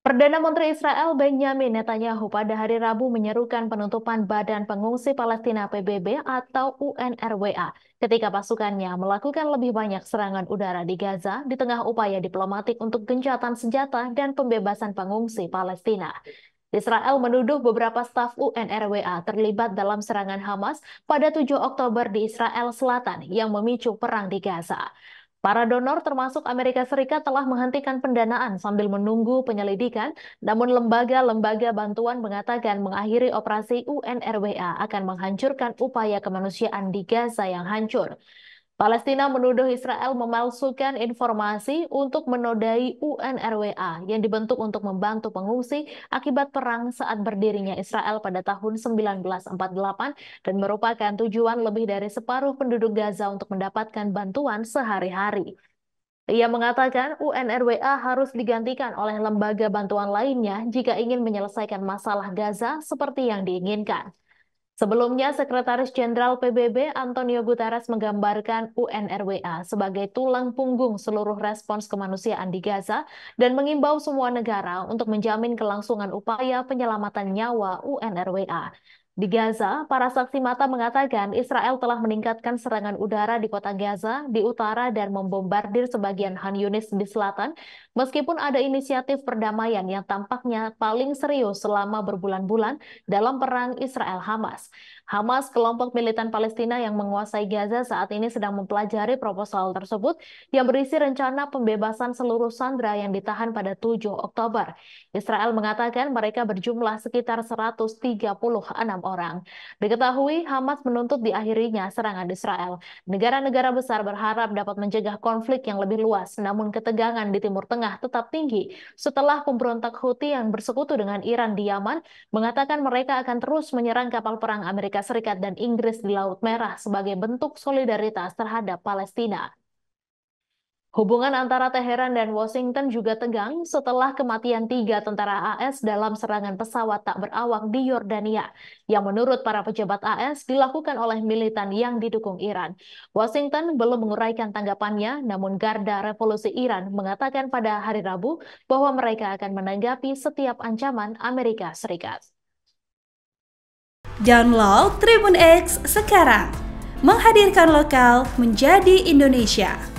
Perdana Menteri Israel Benjamin Netanyahu pada hari Rabu menyerukan penutupan Badan Pengungsi Palestina PBB atau UNRWA ketika pasukannya melakukan lebih banyak serangan udara di Gaza di tengah upaya diplomatik untuk gencatan senjata dan pembebasan pengungsi Palestina. Israel menuduh beberapa staf UNRWA terlibat dalam serangan Hamas pada 7 Oktober di Israel Selatan yang memicu perang di Gaza. Para donor termasuk Amerika Serikat telah menghentikan pendanaan sambil menunggu penyelidikan, namun lembaga-lembaga bantuan mengatakan mengakhiri operasi UNRWA akan menghancurkan upaya kemanusiaan di Gaza yang hancur. Palestina menuduh Israel memalsukan informasi untuk menodai UNRWA yang dibentuk untuk membantu pengungsi akibat perang saat berdirinya Israel pada tahun 1948 dan merupakan tujuan lebih dari separuh penduduk Gaza untuk mendapatkan bantuan sehari-hari. Ia mengatakan UNRWA harus digantikan oleh lembaga bantuan lainnya jika ingin menyelesaikan masalah Gaza seperti yang diinginkan. Sebelumnya, Sekretaris Jenderal PBB Antonio Guterres menggambarkan UNRWA sebagai tulang punggung seluruh respons kemanusiaan di Gaza dan mengimbau semua negara untuk menjamin kelangsungan upaya penyelamatan nyawa UNRWA. Di Gaza, para saksi mata mengatakan Israel telah meningkatkan serangan udara di kota Gaza di utara dan membombardir sebagian Khan Younis di selatan, meskipun ada inisiatif perdamaian yang tampaknya paling serius selama berbulan-bulan dalam perang Israel-Hamas. Hamas, kelompok militan Palestina yang menguasai Gaza saat ini sedang mempelajari proposal tersebut yang berisi rencana pembebasan seluruh sandera yang ditahan pada 7 Oktober. Israel mengatakan mereka berjumlah sekitar 136 orang. Diketahui Hamas menuntut diakhirinya serangan Israel. Negara-negara besar berharap dapat mencegah konflik yang lebih luas, namun ketegangan di Timur Tengah tetap tinggi setelah pemberontak Houthi yang bersekutu dengan Iran di Yaman mengatakan mereka akan terus menyerang kapal perang Amerika Serikat dan Inggris di Laut Merah sebagai bentuk solidaritas terhadap Palestina. Hubungan antara Teheran dan Washington juga tegang setelah kematian 3 tentara AS dalam serangan pesawat tak berawak di Yordania, yang menurut para pejabat AS dilakukan oleh militan yang didukung Iran. Washington belum menguraikan tanggapannya, namun Garda Revolusi Iran mengatakan pada hari Rabu bahwa mereka akan menanggapi setiap ancaman Amerika Serikat. Download Tribun X sekarang, menghadirkan lokal menjadi Indonesia.